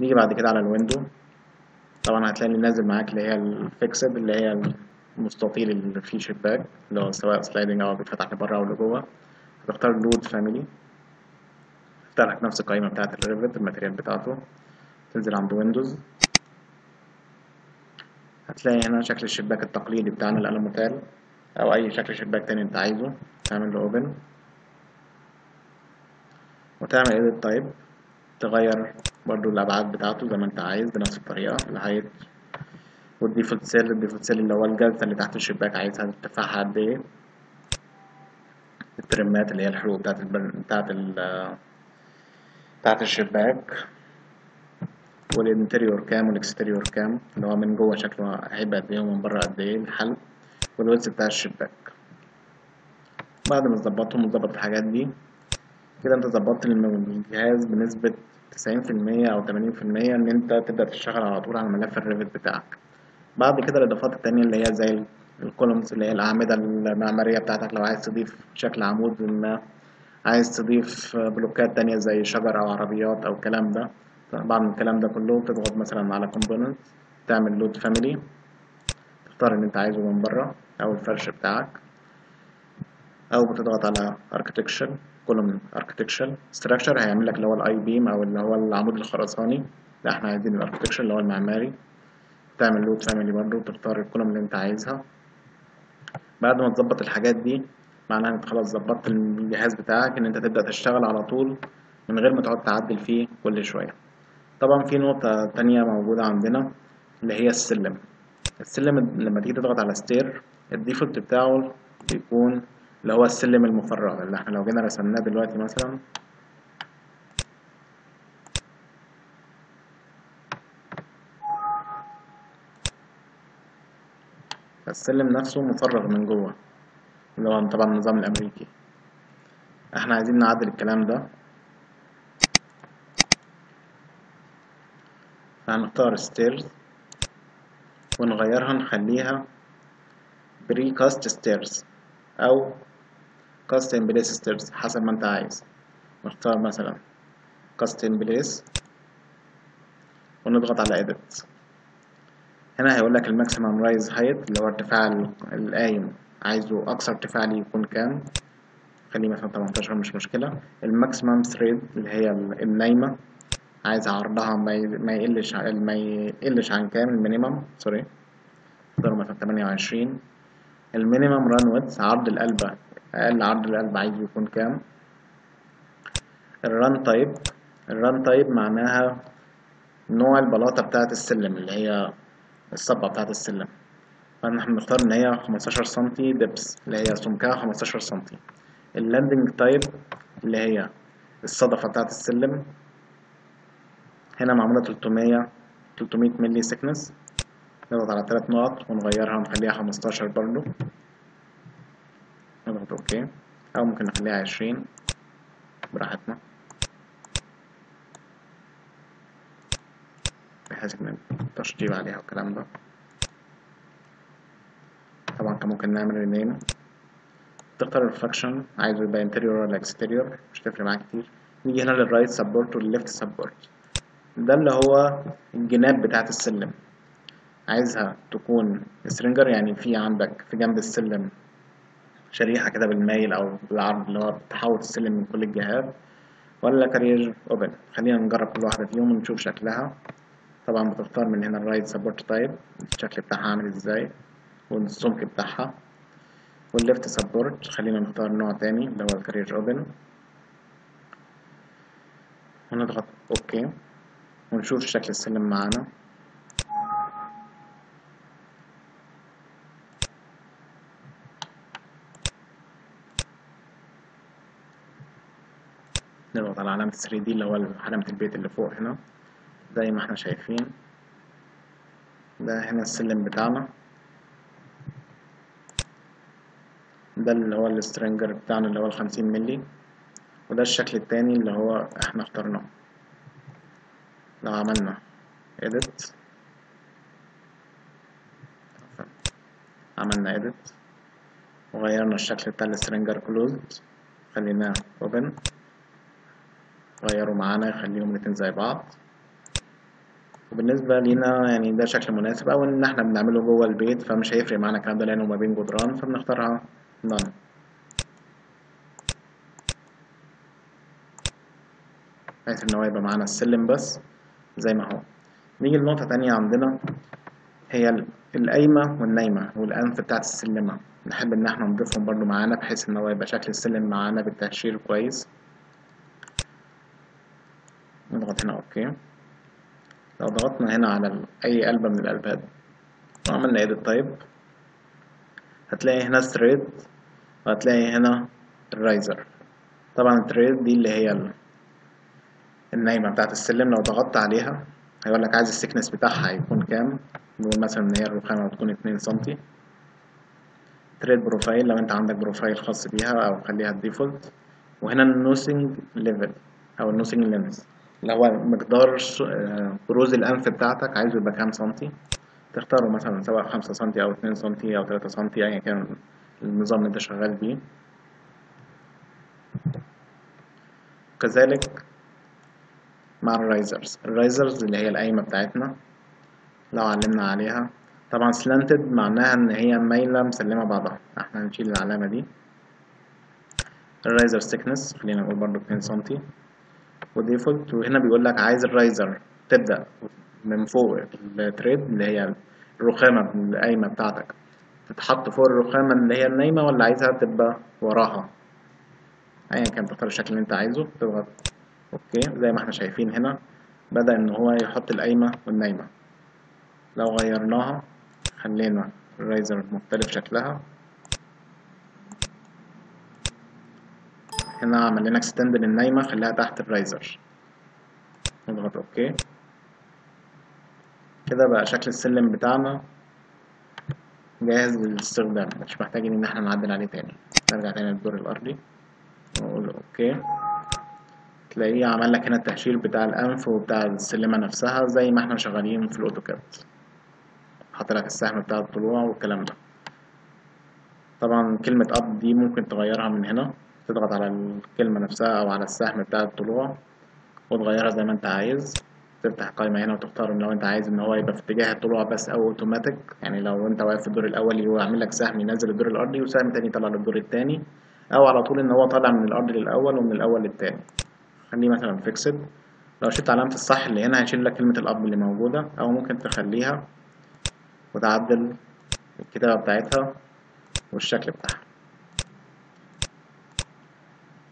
نيجي بعد كده على الويندو. طبعا هتلاقي نازل معاك اللي هي الفيكسد اللي هي المستطيل اللي فيه شباك اللي هو سواء سلايدنج او بيتفتح لبره او لجوه. هتختار لود فاميلي، هيفتح لك نفس القائمه بتاعه الريفت الماتيريال بتاعته. تنزل عند ويندوز هتلاقي هنا شكل الشباك التقليدي بتاعنا الالوميتال او اي شكل شباك تاني انت عايزه. تعمل له اوبن وتعمل ايديت تايب، تغير برضو الابعاد بتاعته زي ما انت عايز بنفس الطريقه لغايه، والديفولت سيل اللي هو الجلسه اللي تحت الشباك عايزها ارتفاعها قد ايه، الترمات اللي هي الحروف بتاعت الشباك، والانتريور كام والاكستريور كام اللي هو من جوه شكله هيبقى قد ايه ومن بره قد ايه الحل، والويدث بتاع الشباك. بعد ما تظبطهم وتظبط الحاجات دي كده انت ظبطت الجهاز بنسبة 90% أو 80% إن أنت تبدأ تشتغل على طول على ملف الريفت بتاعك. بعد كده الإضافات التانية اللي هي زي الكولومز اللي هي الأعمدة المعمارية بتاعتك، لو عايز تضيف شكل عمود، ما عايز تضيف بلوكات تانية زي شجر أو عربيات أو الكلام ده. بعد من الكلام ده كله تضغط مثلا على كومبوننت، تعمل لود فاميلي، تختار اللي أنت عايزه من بره أو الفرش بتاعك، أو بتضغط على اركتكشر كولوم اركتكشر ستراكشر هيعمل لك اللي هو الاي بيم او اللي هو العمود الخرساني. لا احنا عايزين الاركتكشر اللي هو المعماري. تعمل لود فاميلي برضه وتختار الكولوم اللي انت عايزها. بعد ما تظبط الحاجات دي معناها انت خلاص ظبطت الجهاز بتاعك ان انت تبدا تشتغل على طول من غير ما تقعد تعدل فيه كل شويه. طبعا في نقطه تانية موجوده عندنا اللي هي السلم. السلم لما تيجي تضغط على ستير الديفولت بتاعه بيكون اللي هو السلم المفرغ اللي احنا لو جينا رسمناه دلوقتي مثلا السلم نفسه مفرغ من جوه اللي هو طبعا النظام الامريكي. احنا عايزين نعدل الكلام ده، هنختار ستيرز ونغيرها نخليها بري كاست ستيرز او custom place steps حسب ما انت عايز. نختار مثلا custom place ونضغط على edit. هنا هيقول لك الماكسيمم رايز هايت اللي هو ارتفاع القايم عايزه اقصى ارتفاع ليه يكون كام، خليه مثلا 18 مش مشكله. الماكسيمم ثريد اللي هي النايمه عايز عرضها ما يقلش عن كام، المينيمم سوري نختار مثلا 28. المينيمم ران ويدث عرض القلبة، أقل عرض القلبة عايز يكون كام. الران تايب، الران تايب معناها نوع البلاطة بتاعة السلم اللي هي الصبة بتاعة السلم، فاحنا بنختار إن هي 15 سنتي دبس اللي هي سمكها 15 سنتي. اللاندنج تايب اللي هي الصدفة بتاعة السلم، هنا معمولة 300 مللي سيكنس. نضغط على 3 نقط ونغيرها ونخليها 15 برضو، نضغط اوكي او ممكن نخليها 20 براحتنا بحيث ان التشطيب عليها والكلام ده. طبعا كان ممكن نعمل رينيم. تختار الفراكشن عايزه يبقى انتريور ولا اكستيريور مش هتفرق معاك كتير. نيجي هنا للرايت سبورت والليفت سبورت، ده اللي هو الجناب بتاعت السلم عايزها تكون سترينجر، يعني في عندك في جنب السلم شريحة كده بالمايل أو بالعرض اللي هو بتحول السلم من كل الجهات، ولا كارير أوبن. خلينا نجرب كل واحدة فيهم ونشوف شكلها. طبعا بتختار من هنا الرايت سبورت تايب الشكل بتاعها عامل ازاي والسمك بتاعها، والليفت سبورت خلينا نختار نوع تاني اللي هو الكارير أوبن ونضغط أوكي ونشوف شكل السلم معانا. نضغط على علامة 3D اللي هو علامة البيت اللي فوق هنا زي ما احنا شايفين. ده هنا السلم بتاعنا، ده اللي هو السترينجر بتاعنا اللي هو 50 مللي، وده الشكل التاني اللي هو احنا اخترناه. لو عملنا edit وغيرنا الشكل بتاع السترينجر closed خليناه open، غيروا معانا يخليهم الاتنين زي بعض، وبالنسبه لينا يعني ده شكل مناسب او ان احنا بنعمله جوه البيت، فمش هيفرق معانا الكلام ده لانه ما بين جدران، فبنختارها none. بحيث ان هو يبقى معانا السلم بس زي ما هو. نيجي لنقطه تانية عندنا هي القايمه والنايمه والانف بتاعت السلمه، نحب ان احنا نضيفهم برضو معانا بحيث ان هو يبقى شكل السلم معانا بالتهشير كويس. نضغط هنا اوكي. لو ضغطنا هنا على اي قلبه من القلبات وعملنا edit type هتلاقي هنا straight وهتلاقي هنا الرايزر. طبعا التريد دي اللي هي النايمه بتاعت السلم، لو ضغطت عليها هيقول لك عايز السكنس بتاعها يكون كام، نقول مثلا ان هي الرخامه هتكون 2 سم. تريد بروفايل لو انت عندك بروفايل خاص بيها او خليها الديفولت، وهنا النوسنج ليفل او النوسنج لينس اللي هو مقدار بروز الانف بتاعتك عايزه يبقى كام سنتي، تختاره مثلا سواء 5 سنتي او 2 سنتي او 3 سنتي ايا كان النظام اللي انت شغال بيه. كذلك مع الرايزرز اللي هي القايمه بتاعتنا لو علمنا عليها. طبعا سلانتد معناها ان هي مايله مسلمه بعضها، احنا هنشيل العلامه دي. الرايزر سيكنس خلينا نقول برضو 2 سم وديفولت، وهنا بيقول لك عايز الرايزر تبدا من فوق التريد اللي هي الرخامه القايمه بتاعتك تتحط فوق الرخامه اللي هي النايمه، ولا عايزها تبقى وراها، ايا كان تختار الشكل اللي انت عايزه. تضغط اوكي زي ما احنا شايفين هنا بدا ان هو يحط القايمه والنايمه. لو غيرناها خلينا الرايزر مختلف شكلها، هنا عملنا اكستند للنايمه خليها تحت الرايزر. نضغط اوكي كده بقى شكل السلم بتاعنا جاهز للاستخدام، مش محتاجين ان احنا نعدل عليه تاني. نرجع تاني للدور الارضي ونقول اوكي، تلاقيه عمل لك هنا التهشير بتاع الانف وبتاع السلمه نفسها زي ما احنا شغالين في الاوتوكاد، حط لك السهم بتاع الطلوع والكلام ده. طبعا كلمه اب دي ممكن تغيرها من هنا، تضغط على الكلمه نفسها او على السهم بتاع الطلوع وتغيرها زي ما انت عايز. تفتح قائمه هنا وتختار ان لو انت عايز ان هو يبقى في اتجاه الطلوع بس او اوتوماتيك، يعني لو انت واقف في الدور الاول هو يعمل لك سهم ينزل الدور الارضي وسهم تاني يطلع للدور التاني، او على طول ان هو طالع من الارض للاول ومن الاول للتاني. خليه مثلا فيكسد. لو شلت علامه الصح اللي هنا هيشيل لك كلمه الاب اللي موجوده، او ممكن تخليها وتعدل الكتابه بتاعتها والشكل بتاعها.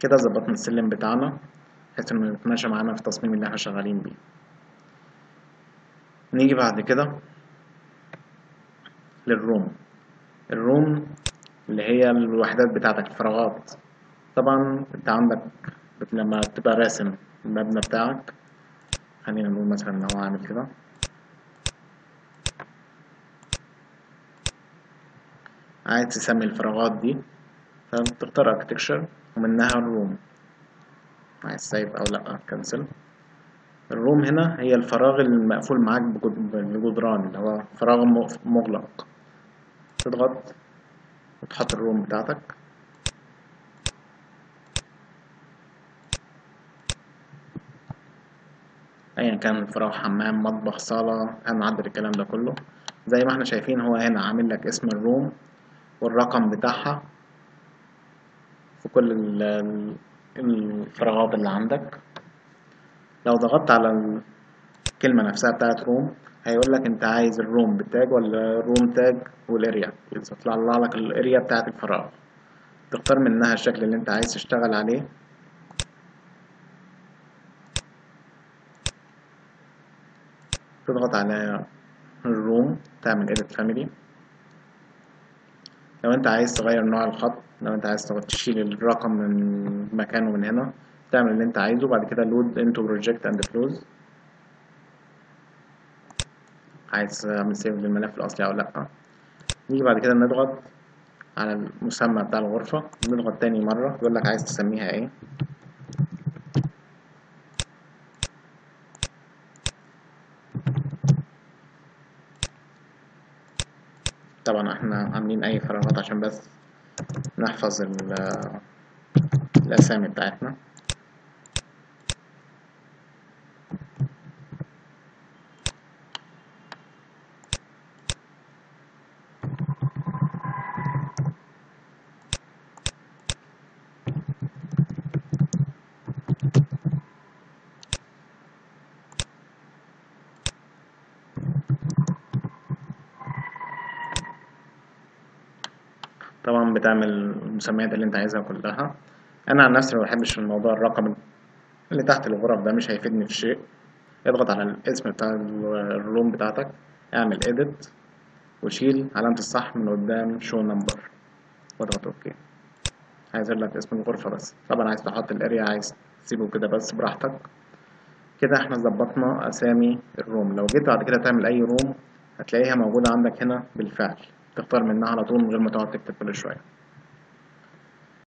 كده ظبطنا السلم بتاعنا بحيث انه يتماشى معانا في التصميم اللي احنا شغالين بيه. نيجي بعد كده للروم. الروم اللي هي الوحدات بتاعتك الفراغات. طبعا انت عندك لما تبقى راسم المبنى بتاعك، خلينا نقول مثلا ان هو عامل كده، عايز تسمي الفراغات دي فبتختار اركتكشر ومنها الروم. عايز سايب او لا كنسل. الروم هنا هي الفراغ المقفول معاك بجدران اللي هو فراغ مغلق، تضغط وتحط الروم بتاعتك. ايا كان الفراغ، حمام، مطبخ، صاله، هنعدل الكلام ده كله. زي ما احنا شايفين هو هنا عامل لك اسم الروم والرقم بتاعها في كل الفراغات اللي عندك. لو ضغطت على الكلمه نفسها بتاعت روم هيقول لك انت عايز الروم بتاج ولا روم تاج والاريا، يطلع لك الاريا بتاعت الفراغ، تختار منها الشكل اللي انت عايز تشتغل عليه. تضغط على الروم تعمل edit family. لو انت عايز تغير نوع الخط، لو انت عايز تشيل الرقم من مكانه من هنا، تعمل اللي انت عايزه. بعد كده load into project and close. عايز اعمل سيف للملف الاصلي او لا. نيجي بعد كده نضغط على المسمى بتاع الغرفه، نضغط تاني مره يقول لك عايز تسميها ايه. طبعا احنا عاملين اي فراغات عشان بس نحفظ الاسامي بتاعتنا. طبعا بتعمل المسميات اللي انت عايزها كلها. انا عن نفسي ما بحبش الموضوع الرقم اللي تحت الغرف ده، مش هيفيدني في شيء. اضغط على الاسم بتاع الروم بتاعتك، اعمل edit وشيل علامة الصح من قدام show number واضغط اوكي. هيظهر لك اسم الغرفة بس. طبعا عايز تحط الاريا عايز تسيبه كده بس براحتك. كده احنا ظبطنا اسامي الروم. لو جيت بعد كده تعمل اي روم هتلاقيها موجودة عندك هنا بالفعل، تختار منها على طول من غير ما تقعد تكتب كل شوية.